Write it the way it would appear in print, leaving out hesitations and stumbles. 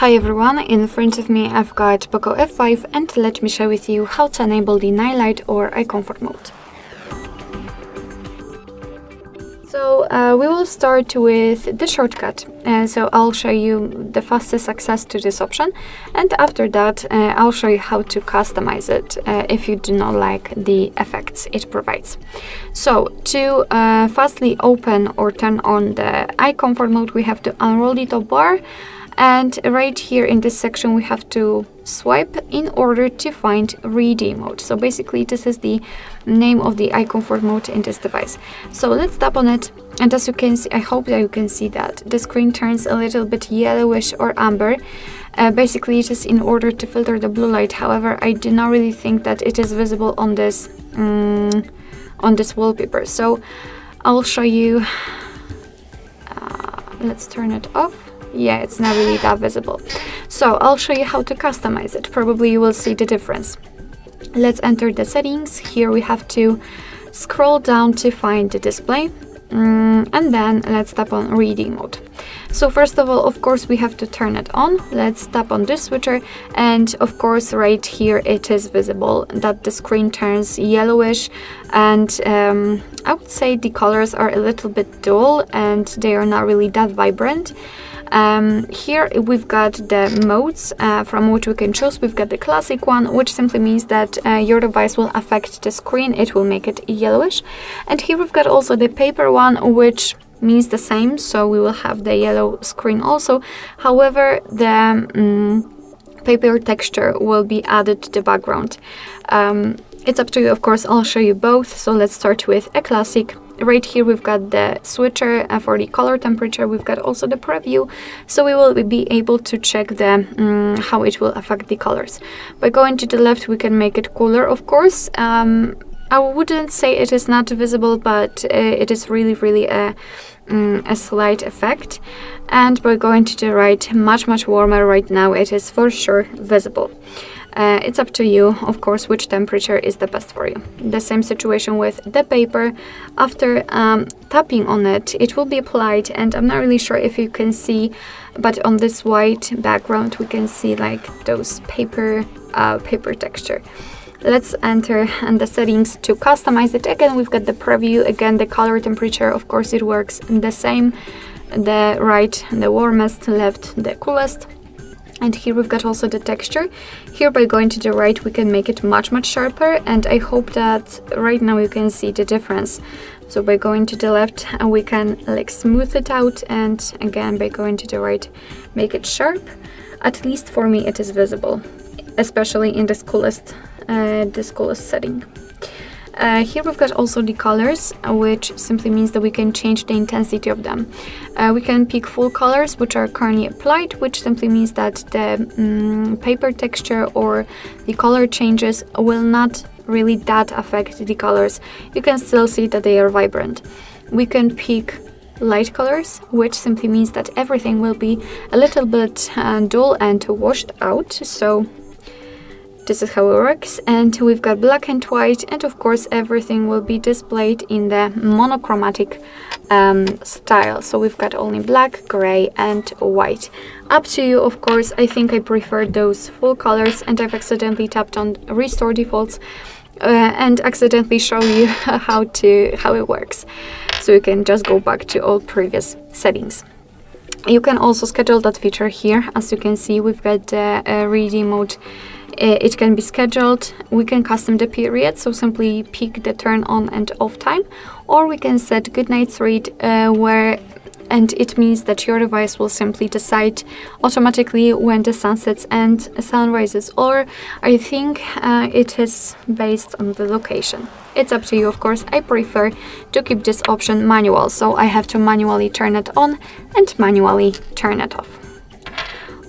Hi everyone, in front of me I've got POCO F5 and let me share with you how to enable the night light or eye comfort mode. So we will start with the shortcut, so I'll show you the fastest access to this option, and after that I'll show you how to customize it if you do not like the effects it provides. So to fastly open or turn on the eye comfort mode, we have to unroll the top bar, and right here in this section we have to swipe in order to find ready mode. So basically this is the name of the eye comfort mode in this device. So let's tap on it, and as you can see, I hope that you can see that the screen turns a little bit yellowish or amber. Basically it is in order to filter the blue light. However, I do not really think that it is visible on this wallpaper, so I'll show you. Let's turn it off. Yeah, it's not really that visible. So I'll show you how to customize it. Probably you will see the difference. Let's enter the settings. Here we have to scroll down to find the display, and then let's tap on reading mode. So first of all, of course, we have to turn it on. Let's tap on this switcher, and of course right here it is visible that the screen turns yellowish, and I would say the colors are a little bit dull and they are not really that vibrant. Here we've got the modes from which we can choose. We've got the classic one, which simply means that your device will affect the screen, it will make it yellowish. And here we've got also the paper one, which means the same, so we will have the yellow screen also. However, the paper texture will be added to the background. It's up to you, of course. I'll show you both. So let's start with a classic. Right here we've got the switcher for the color temperature. We've got also the preview, so we will be able to check the how it will affect the colors. By going to the left we can make it cooler, of course. I wouldn't say it is not visible, but it is really a slight effect. And by going to the right, much warmer. Right now it is for sure visible. It's up to you, of course, which temperature is the best for you. The same situation with the paper. After tapping on it, it will be applied, and I'm not really sure if you can see, but on this white background we can see like those paper texture. Let's enter the settings to customize it. Again, we've got the preview, again the color temperature, of course it works the same. The right, the warmest, left, the coolest. And here we've got also the texture. Here by going to the right we can make it much sharper, and I hope that right now you can see the difference. So by going to the left we can like smooth it out, and again by going to the right make it sharp. At least for me it is visible, especially in this coolest setting. Here we've got also the colors, which simply means that we can change the intensity of them. We can pick full colors, which are currently applied, which simply means that the paper texture or the color changes will not really that affect the colors. You can still see that they are vibrant. We can pick light colors, which simply means that everything will be a little bit dull and washed out. So this is how it works. And we've got black and white, and of course everything will be displayed in the monochromatic style. So we've got only black, gray and white. Up to you, of course. I think I prefer those full colors, and I've accidentally tapped on restore defaults and accidentally show you how it works. So you can just go back to all previous settings. You can also schedule that feature here. As you can see, we've got the ready mode. It can be scheduled. We can custom the period, so simply pick the turn on and off time, or we can set good night's read, and it means that your device will simply decide automatically when the sun sets and sun rises, or I think it is based on the location. It's up to you, of course. I prefer to keep this option manual, so I have to manually turn it on and manually turn it off.